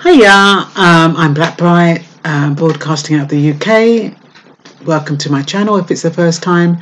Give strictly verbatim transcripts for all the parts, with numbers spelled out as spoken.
Hiya, um, I'm Blackbright, uh, broadcasting out of the U K. Welcome to my channel if it's the first time.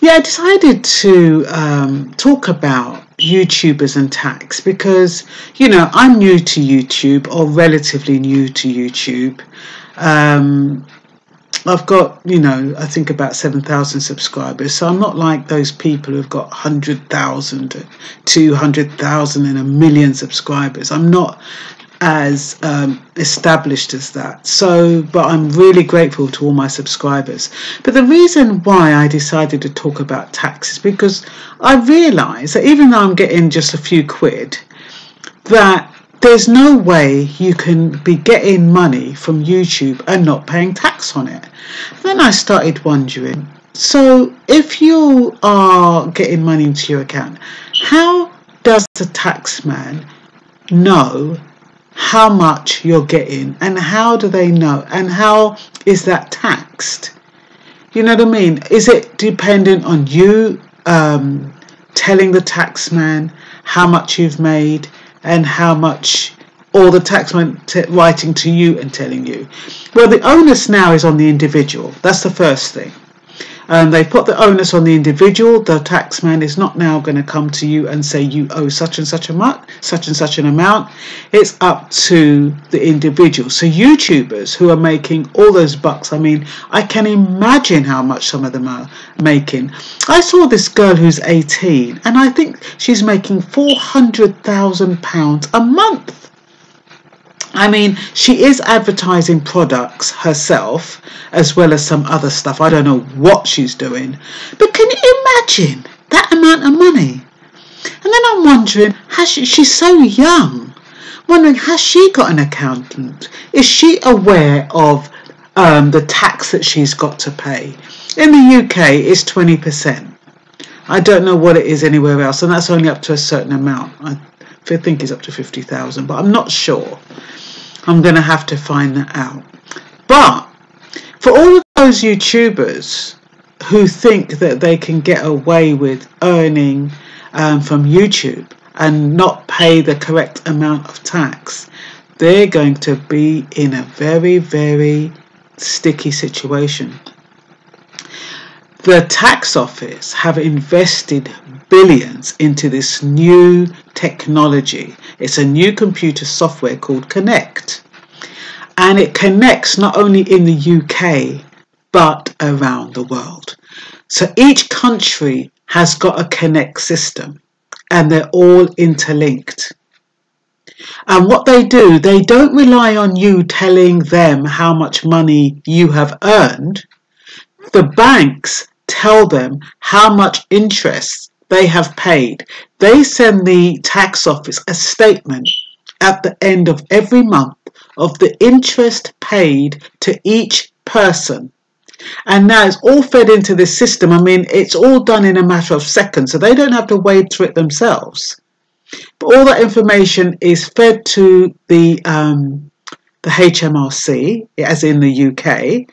Yeah, I decided to um, talk about YouTubers and tax because, you know, I'm new to YouTube, or relatively new to YouTube. Um, I've got, you know, I think about seven thousand subscribers, so I'm not like those people who've got one hundred thousand, two hundred thousand and a million subscribers. I'm not as um, established as that, so but I'm really grateful to all my subscribers. But the reason why I decided to talk about tax is because I realize that even though I'm getting just a few quid, that there's no way you can be getting money from YouTube and not paying tax on it. And then I started wondering, so if you are getting money into your account, how does the tax man know how much you're getting, and how do they know, and how is that taxed? You know what I mean? Is it dependent on you um, telling the taxman how much you've made and how much, or the taxman t writing to you and telling you? Well, the onus now is on the individual. That's the first thing. Um, they've put the onus on the individual. The taxman is not now going to come to you and say you owe such and such a mark, such and such an amount. It's up to the individual. So YouTubers who are making all those bucks, I mean, I can imagine how much some of them are making. I saw this girl who's eighteen and I think she's making four hundred thousand pounds a month. I mean, she is advertising products herself as well as some other stuff. I don't know what she's doing. But can you imagine that amount of money? And then I'm wondering, has she, she's so young. Wondering, has she got an accountant? Is she aware of um, the tax that she's got to pay? In the U K, it's twenty percent. I don't know what it is anywhere else, and that's only up to a certain amount. I I think it's up to fifty thousand, but I'm not sure. I'm going to have to find that out. But for all of those YouTubers who think that they can get away with earning um, from YouTube and not pay the correct amount of tax, they're going to be in a very, very sticky situation. The tax office have invested billions into this new technology. It's a new computer software called Connect. And it connects not only in the U K, but around the world. So each country has got a Connect system and they're all interlinked. And what they do, they don't rely on you telling them how much money you have earned. The banks tell them how much interest they have paid. They send the tax office a statement at the end of every month of the interest paid to each person. And now it's all fed into this system. I mean, it's all done in a matter of seconds, so they don't have to wade through it themselves. But all that information is fed to the, um, the H M R C, as in the U K.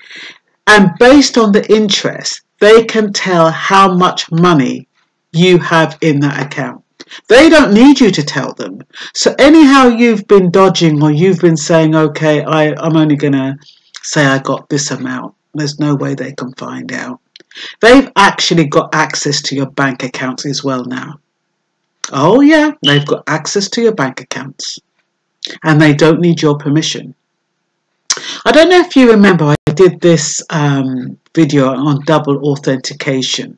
And based on the interest, they can tell how much money you have in that account. They don't need you to tell them. So anyhow you've been dodging, or you've been saying, okay, I, I'm only going to say I got this amount. There's no way they can find out. They've actually got access to your bank accounts as well now. Oh yeah, they've got access to your bank accounts. And they don't need your permission. I don't know if you remember, I did this um, video on double authentication.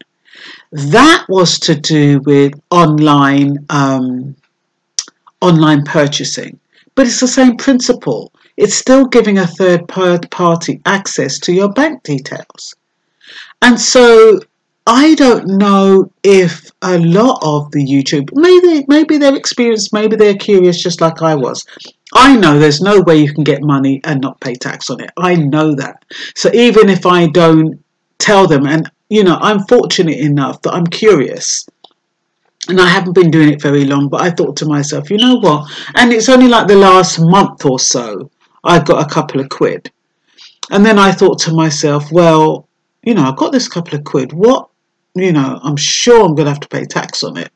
That was to do with online um, online purchasing, but it's the same principle. It's still giving a third party access to your bank details. And so I don't know if a lot of the YouTube, maybe, maybe they're experienced, maybe they're curious just like I was. I know there's no way you can get money and not pay tax on it. I know that. So even if I don't tell them, and, you know, I'm fortunate enough that I'm curious. And I haven't been doing it very long, but I thought to myself, you know what? And it's only like the last month or so I got a couple of quid. And then I thought to myself, well, you know, I've got this couple of quid. What, you know, I'm sure I'm going to have to pay tax on it.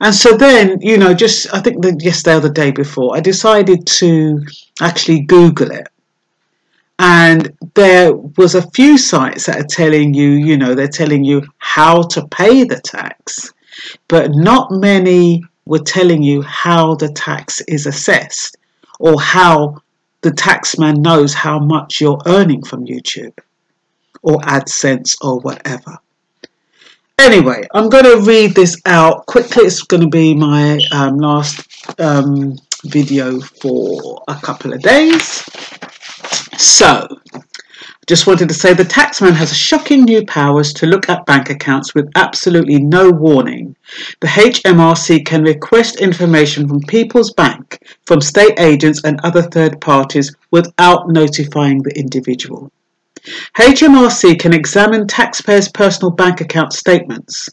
And so then, you know, just I think that yesterday or the day before, I decided to actually Google it. And there was a few sites that are telling you, you know, they're telling you how to pay the tax, but not many were telling you how the tax is assessed or how the taxman knows how much you're earning from YouTube or AdSense or whatever. Anyway, I'm going to read this out quickly. It's going to be my um, last um, video for a couple of days. So, just wanted to say the taxman has shocking new powers to look at bank accounts with absolutely no warning. The H M R C can request information from People's Bank, from state agents and other third parties without notifying the individual. H M R C can examine taxpayers' personal bank account statements.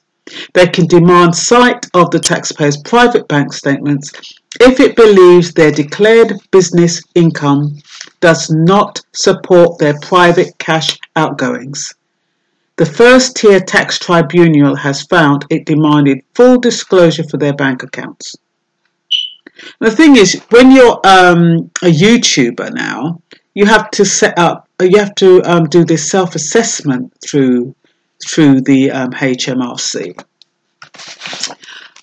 They can demand sight of the taxpayer's private bank statements if it believes their declared business income does not support their private cash outgoings. The First Tier Tax Tribunal has found it demanded full disclosure for their bank accounts. The thing is, when you're um, a YouTuber now, you have to set up, you have to um, do this self-assessment through through the um, H M R C.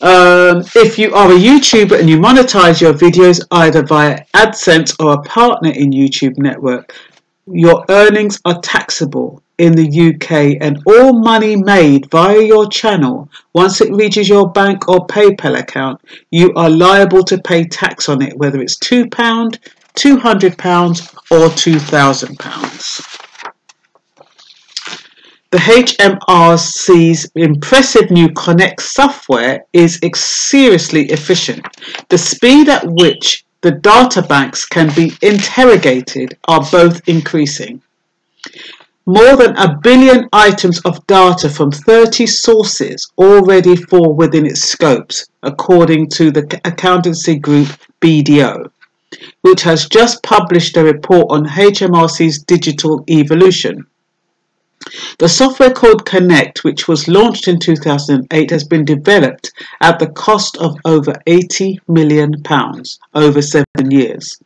Um, if you are a YouTuber and you monetize your videos either via AdSense or a partner in YouTube network, your earnings are taxable in the U K, and all money made via your channel, once it reaches your bank or PayPal account, you are liable to pay tax on it, whether it's two pounds, two hundred pounds or two thousand pounds. The H M R C's impressive new Connect software is seriously efficient. The speed at which the data banks can be interrogated are both increasing. More than a billion items of data from thirty sources already fall within its scopes, according to the accountancy group B D O. Which has just published a report on H M R C's digital evolution. The software called Connect, which was launched in two thousand eight, has been developed at the cost of over eighty million pounds over seven years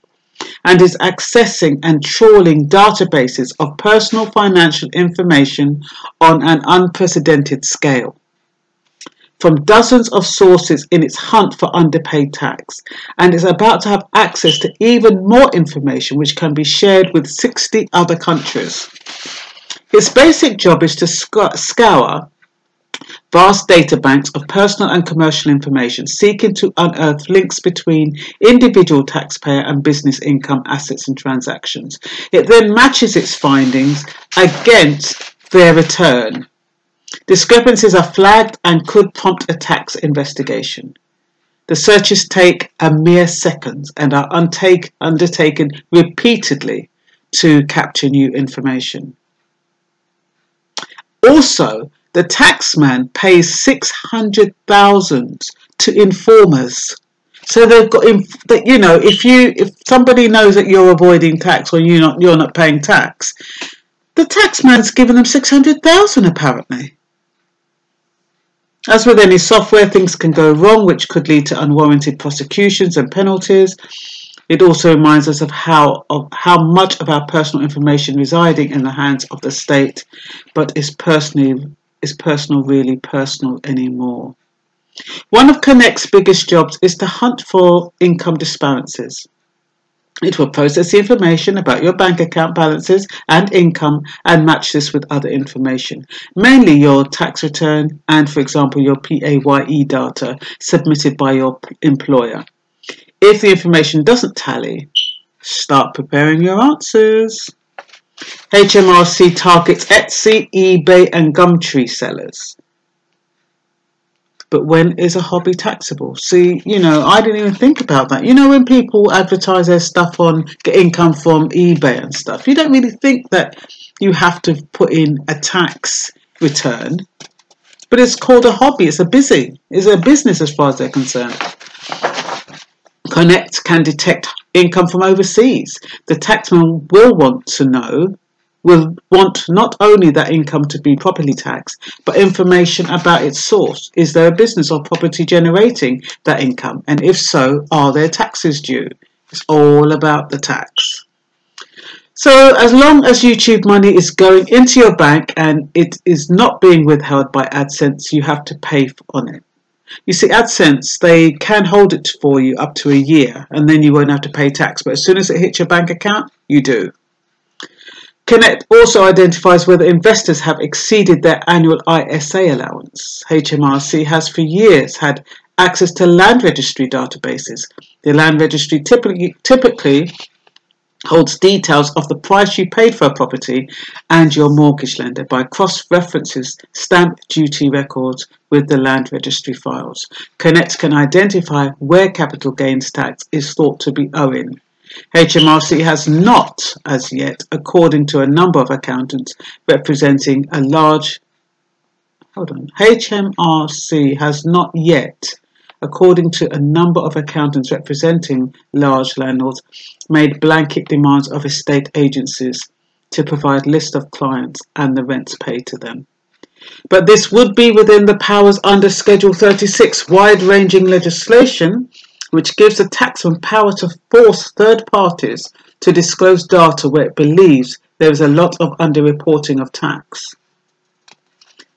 and is accessing and trawling databases of personal financial information on an unprecedented scale, from dozens of sources in its hunt for underpaid tax, and is about to have access to even more information which can be shared with sixty other countries. Its basic job is to scour vast data banks of personal and commercial information, seeking to unearth links between individual taxpayer and business income, assets and transactions. It then matches its findings against their return. Discrepancies are flagged and could prompt a tax investigation. The searches take a mere seconds and are untake, undertaken repeatedly to capture new information. Also, the taxman pays six hundred thousand to informers. So they've got, you know, if you if somebody knows that you're avoiding tax or you're not you're not paying tax, the taxman's given them six hundred thousand apparently. As with any software, things can go wrong, which could lead to unwarranted prosecutions and penalties. It also reminds us of how of how much of our personal information residing in the hands of the state, but is personally is personal really personal anymore? One of Connect's biggest jobs is to hunt for income disparities. It will process the information about your bank account balances and income and match this with other information, mainly your tax return and, for example, your P A Y E data submitted by your employer. If the information doesn't tally, start preparing your answers. H M R C targets Etsy, eBay and Gumtree sellers. But when is a hobby taxable? See, you know, I didn't even think about that. You know, when people advertise their stuff on get income from eBay and stuff, you don't really think that you have to put in a tax return. But it's called a hobby. It's a busy. It's a business as far as they're concerned. Connect can detect income from overseas. The taxman will want to know will want not only that income to be properly taxed, but information about its source. Is there a business or property generating that income? And if so, are there taxes due? It's all about the tax. So as long as YouTube money is going into your bank and it is not being withheld by AdSense, you have to pay on it. You see, AdSense, they can hold it for you up to a year and then you won't have to pay tax. But as soon as it hits your bank account, you do. Connect also identifies whether investors have exceeded their annual I S A allowance. H M R C has for years had access to land registry databases. The land registry typically, typically holds details of the price you paid for a property and your mortgage lender by cross-references stamp duty records with the land registry files. Connect can identify where capital gains tax is thought to be owing. H M R C has not, as yet, according to a number of accountants representing a large, hold on, H M R C has not yet, according to a number of accountants representing large landlords, made blanket demands of estate agencies to provide lists of clients and the rents paid to them. But this would be within the powers under Schedule thirty-six, wide-ranging legislation, which gives the taxman power to force third parties to disclose data where it believes there is a lot of underreporting of tax.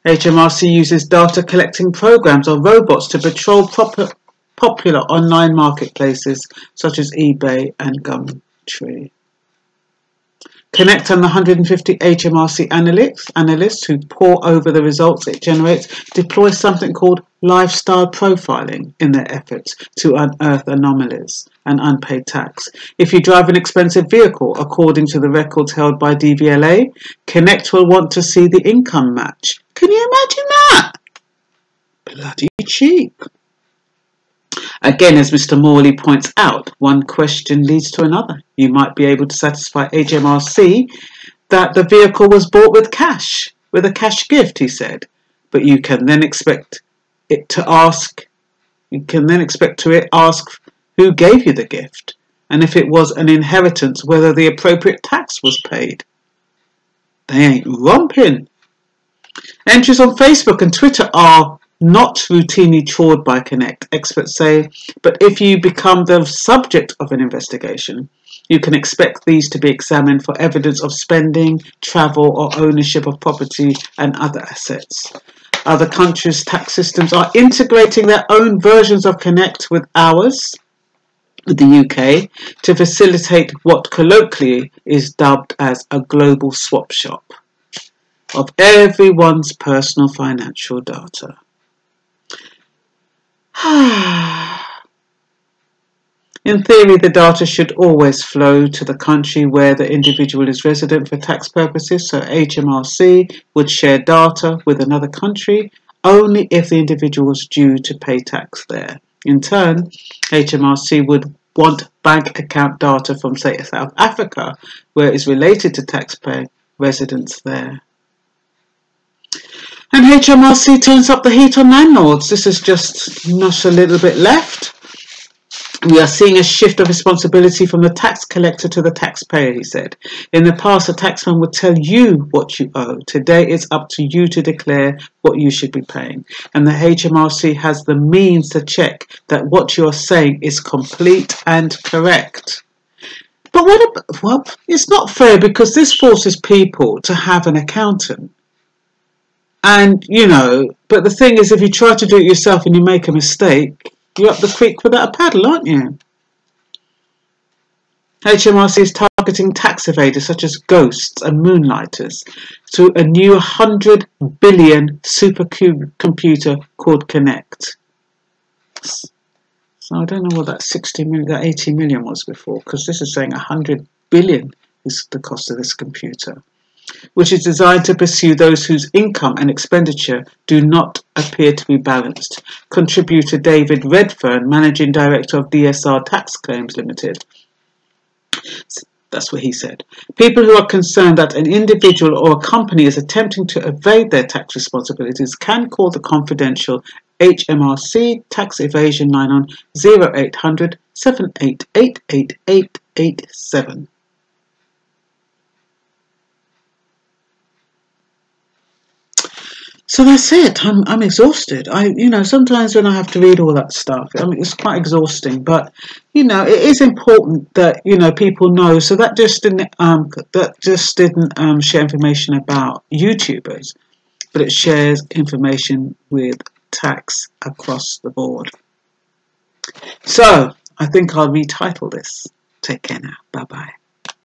H M R C uses data collecting programs or robots to patrol proper, popular online marketplaces such as eBay and GumTree. Connect on the one hundred fifty H M R C analysts, analysts who pore over the results it generates deploy something called lifestyle profiling in their efforts to unearth anomalies and unpaid tax. If you drive an expensive vehicle, according to the records held by D V L A, Connect will want to see the income match. Can you imagine that? Bloody cheap. Again, as Mister Morley points out, one question leads to another. You might be able to satisfy H M R C that the vehicle was bought with cash, with a cash gift, he said. But you can then expect it to ask, you can then expect to it ask who gave you the gift, and if it was an inheritance, whether the appropriate tax was paid. They ain't romping. Entries on Facebook and Twitter are not routinely trawled by Connect, experts say, but if you become the subject of an investigation, you can expect these to be examined for evidence of spending, travel or ownership of property and other assets. Other countries' tax systems are integrating their own versions of Connect with ours, with the U K, to facilitate what colloquially is dubbed as a global swap shop of everyone's personal financial data. In theory, the data should always flow to the country where the individual is resident for tax purposes, so H M R C would share data with another country only if the individual was due to pay tax there. In turn, H M R C would want bank account data from, say, South Africa, where it is related to taxpayer residents there. And H M R C turns up the heat on landlords. This is just not a little bit left. We are seeing a shift of responsibility from the tax collector to the taxpayer, he said. In the past, a taxman would tell you what you owe. Today, it's up to you to declare what you should be paying. And the H M R C has the means to check that what you are saying is complete and correct. But what about, well, it's not fair because this forces people to have an accountant. And, you know, but the thing is, if you try to do it yourself and you make a mistake, you're up the creek without a paddle, aren't you? H M R C is targeting tax evaders such as ghosts and moonlighters through a new one hundred billion supercomputer called Connect. So I don't know what that sixty million, that eighty million was before, because this is saying one hundred billion is the cost of this computer, which is designed to pursue those whose income and expenditure do not appear to be balanced. Contributor David Redfern, Managing Director of D S R Tax Claims Limited, that's what he said. People who are concerned that an individual or a company is attempting to evade their tax responsibilities can call the confidential H M R C Tax Evasion Line on oh eight hundred, seven eight eight, eight eight eight seven. So that's it. I'm, I'm exhausted. I, you know, sometimes when I have to read all that stuff, I mean, it's quite exhausting. But, you know, it is important that, you know, people know. So that just didn't, um, that just didn't um, share information about YouTubers, but it shares information with tax across the board. So I think I'll retitle this. Take care now. Bye-bye.